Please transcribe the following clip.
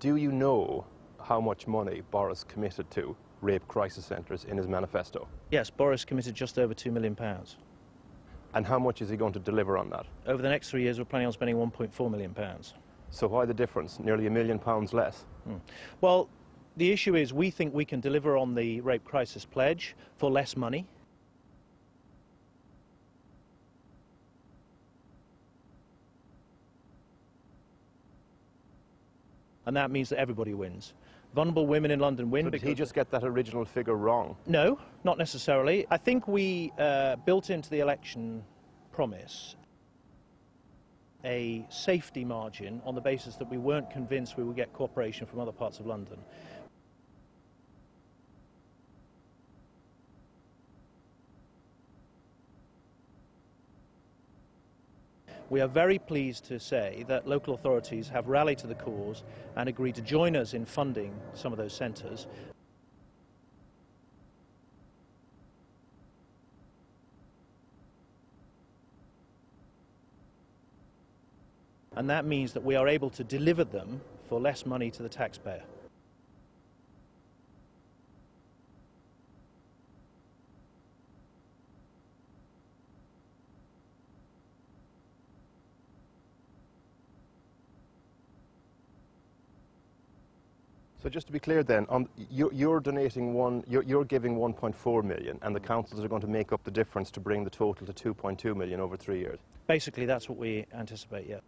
Do you know how much money Boris committed to rape crisis centres in his manifesto? Yes, Boris committed just over £2 million. And how much is he going to deliver on that? Over the next 3 years, we're planning on spending £1.4 million. So why the difference? Nearly £1 million less. Well, the issue is we think we can deliver on the rape crisis pledge for less money. And that means that everybody wins. Vulnerable women in London win. So did he just get that original figure wrong? No, not necessarily. I think we built into the election promise a safety margin on the basis that we weren't convinced we would get cooperation from other parts of London. We are very pleased to say that local authorities have rallied to the cause and agreed to join us in funding some of those centres. And that means that we are able to deliver them for less money to the taxpayer. So just to be clear then, you're giving 1.4 million and the councils are going to make up the difference to bring the total to 2.2 million over 3 years? Basically, that's what we anticipate, yeah.